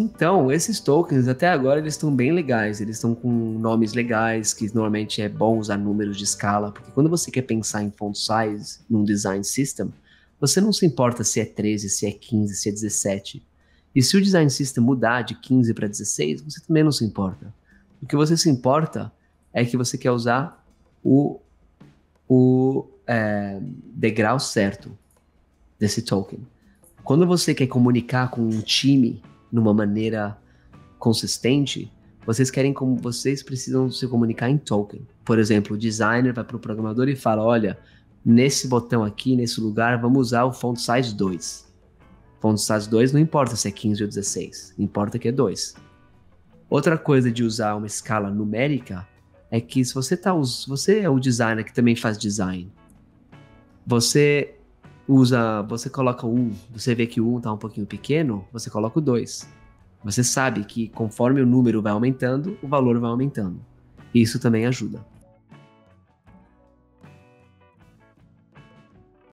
Então, esses tokens até agora eles estão bem legais, eles estão com nomes legais, que normalmente é bom usar números de escala, porque quando você quer pensar em font size, num design system, você não se importa se é 13, se é 15, se é 17. E se o design system mudar de 15 para 16, você também não se importa. O que você se importa é que você quer usar o degrau certo desse token. Quando você quer comunicar com um time numa maneira consistente, vocês precisam se comunicar em token. Por exemplo, o designer vai para o programador e fala, olha, nesse botão aqui, nesse lugar, vamos usar o font size 2. Font size 2 não importa se é 15 ou 16, importa que é 2. Outra coisa de usar uma escala numérica é que se você é o designer que também faz design, você coloca 1, você vê que o 1 está um pouquinho pequeno, você coloca o 2. Você sabe que conforme o número vai aumentando, o valor vai aumentando. Isso também ajuda.